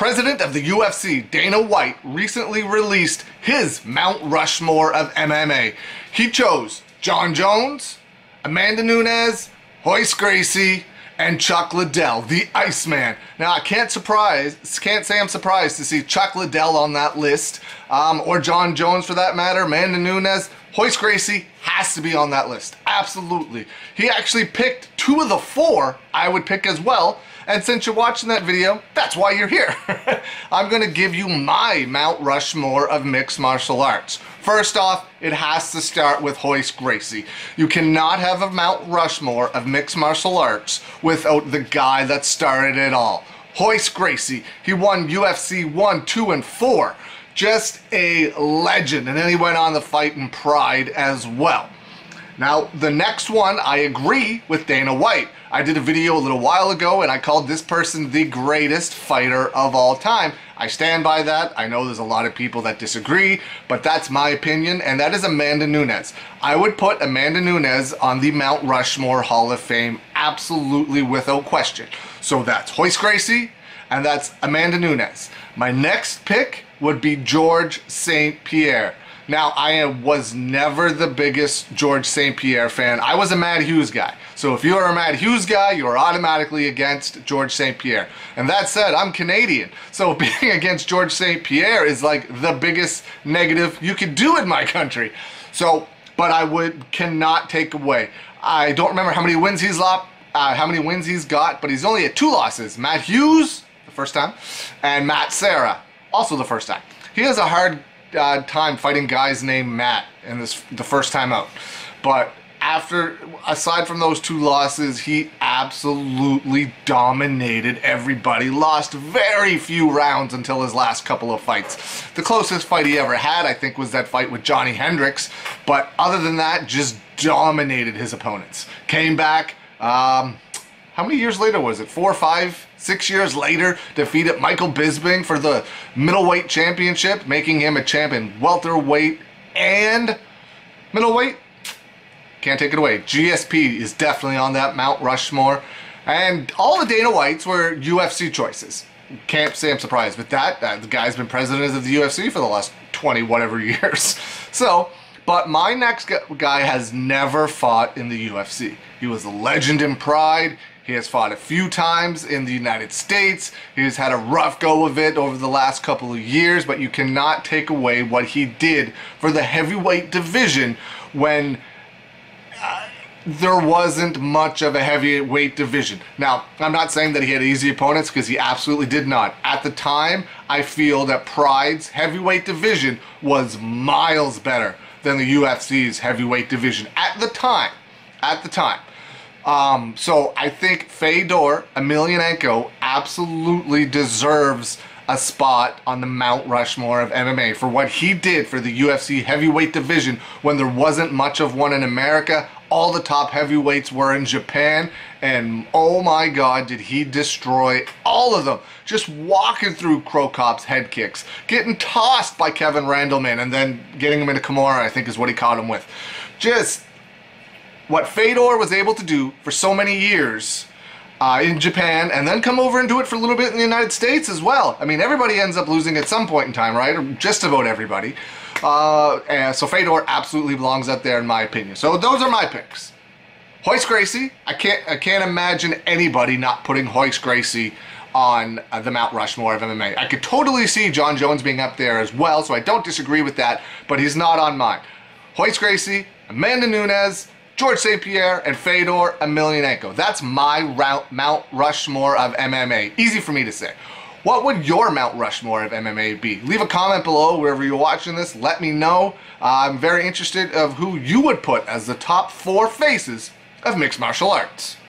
President of the UFC, Dana White, recently released his Mount Rushmore of MMA. He chose Jon Jones, Amanda Nunes, Royce Gracie, and Chuck Liddell, the Iceman. Now, I can't say I'm surprised to see Chuck Liddell on that list, or Jon Jones for that matter, Amanda Nunes. Royce Gracie has to be on that list, absolutely. He actually picked two of the four I would pick as well, and since you're watching that video, that's why you're here. I'm gonna give you my Mount Rushmore of mixed martial arts. First off, it has to start with Royce Gracie. You cannot have a Mount Rushmore of mixed martial arts without the guy that started it all. Royce Gracie. He won UFC 1, 2, and 4. Just a legend. And then he went on to fight in Pride as well. Now, the next one, I agree with Dana White. I did a video a little while ago and I called this person the greatest fighter of all time. I stand by that. I know there's a lot of people that disagree, but that's my opinion, and that is Amanda Nunes. I would put Amanda Nunes on the Mount Rushmore Hall of Fame absolutely without question. So that's Royce Gracie and that's Amanda Nunes. My next pick would be Georges St-Pierre. Now, I was never the biggest Georges St-Pierre fan. I was a Matt Hughes guy. So if you're a Matt Hughes guy, you're automatically against Georges St-Pierre. And that said, I'm Canadian. So being against Georges St-Pierre is like the biggest negative you could do in my country. So, but I cannot take away. I don't remember how many wins he's got, but he's only at 2 losses. Matt Hughes, the first time, and Matt Serra, also the first time. He has a hard time fighting guys named Matt in the first time out, but aside from those 2 losses, he absolutely dominated everybody. Lost very few rounds until his last couple of fights. The closest fight he ever had, I think, was that fight with Johnny Hendricks, but other than that, just dominated his opponents. Came back, how many years later was it? 4, 5, 6 years later, defeated Michael Bisping for the middleweight championship, making him a champion welterweight and middleweight. Can't take it away. GSP is definitely on that Mount Rushmore. And all the Dana Whites were UFC choices. Can't say I'm surprised with that. The guy's been president of the UFC for the last 20 whatever years. So, but my next guy has never fought in the UFC. He was a legend in Pride. He has fought a few times in the United States. He's had a rough go of it over the last couple of years, but you cannot take away what he did for the heavyweight division when there wasn't much of a heavyweight division. Now, I'm not saying that he had easy opponents, because he absolutely did not. At the time, I feel that Pride's heavyweight division was miles better than the UFC's heavyweight division at the time. At the time. So I think Fedor Emelianenko absolutely deserves a spot on the Mount Rushmore of MMA for what he did for the UFC heavyweight division when there wasn't much of one in America. All the top heavyweights were in Japan, and oh my God, did he destroy all of them. Just walking through Krokop's head kicks, getting tossed by Kevin Randleman, and then getting him into Kimura, I think is what he caught him with. Just what Fedor was able to do for so many years in Japan, and then come over and do it for a little bit in the United States as well. I mean, everybody ends up losing at some point in time, right? Or just about everybody. And so Fedor absolutely belongs up there in my opinion. So those are my picks. Royce Gracie, I can't imagine anybody not putting Royce Gracie on the Mount Rushmore of MMA. I could totally see Jon Jones being up there as well, so I don't disagree with that, but he's not on mine. Royce Gracie, Amanda Nunes, Georges St-Pierre, and Fedor Emelianenko. That's my Mount Rushmore of MMA. Easy for me to say. What would your Mount Rushmore of MMA be? Leave a comment below wherever you're watching this. Let me know. I'm very interested of who you would put as the top 4 faces of mixed martial arts.